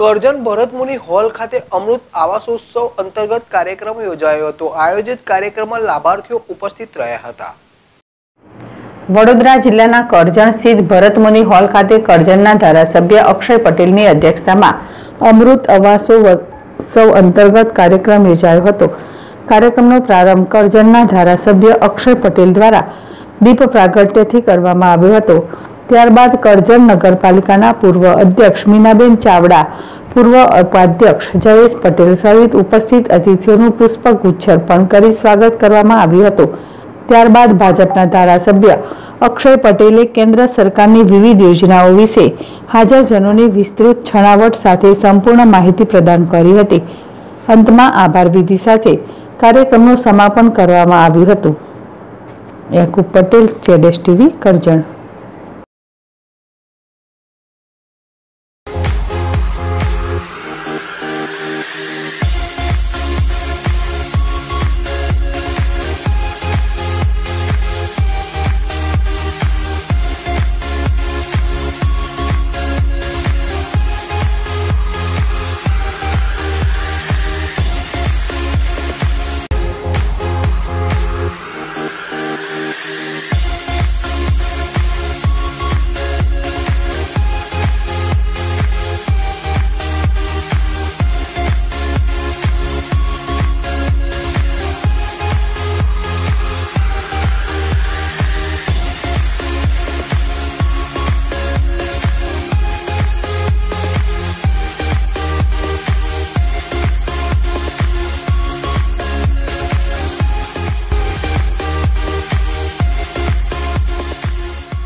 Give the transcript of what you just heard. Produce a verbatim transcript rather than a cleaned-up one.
Karjan ભરતમુનિ hall ખાતે અમૃત આવાસોત્સવ અંતર્ગત કાર્યક્રમ યોજાયો હતો। આયોજિત કાર્યક્રમમાં લાભાર્થીઓ ઉપસ્થિત રહ્યા હતા। વડોદરા જિલ્લાના કરજણ સ્થિત ભરતમુનિ હોલ ખાતે કરજણના ધારાસભ્ય અક્ષય પટેલની અધ્યક્ષતામાં અમૃત આવાસોત્સવ અંતર્ગત કાર્યક્રમ યોજાયો હતો। કાર્યક્રમનો પ્રારંભ કરજણના ધારાસભ્ય અક્ષય પટેલ દ્વારા દીપ પ્રાગટ્યથી કરવામાં આવ્યો હતો। ત્યારબાદ કરજણ નગરપાલિકાના પૂર્વ અધ્યક્ષ મીનાબેન ચાવડા, પૂર્વ ઉપાધ્યક્ષ જયેશ પટેલ સહિત ઉપસ્થિત અતિથિઓનું પુષ્પગુચ્છ અર્પણ કરી સ્વાગત કરવામાં આવ્યું હતું। ત્યારબાદ ભાજપના ધારાસભ્ય અક્ષય પટેલે કેન્દ્ર સરકારની વિવિધ યોજનાઓ વિશે હાજરજનોને વિસ્તૃત છણાવટ સાથે સંપૂર્ણ માહિતી પ્રદાન કરી હતી। અંતમાં આભાર વિધિ સાથે કાર્યક્રમનું સમાપન કરવામાં આવ્યું હતું। યાકુબ પટેલ, જેડેશ ટીવી, કરજણ।